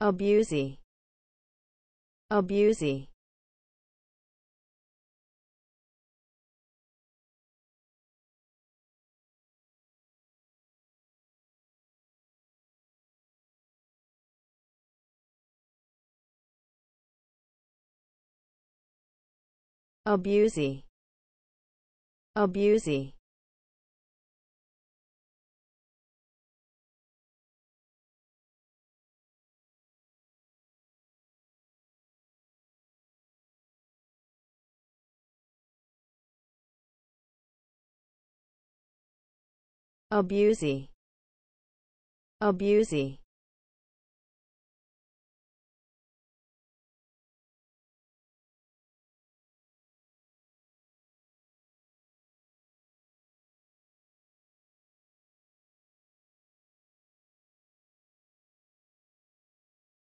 Abusee, abusee. Abusee, abusee. Abusee, abusee.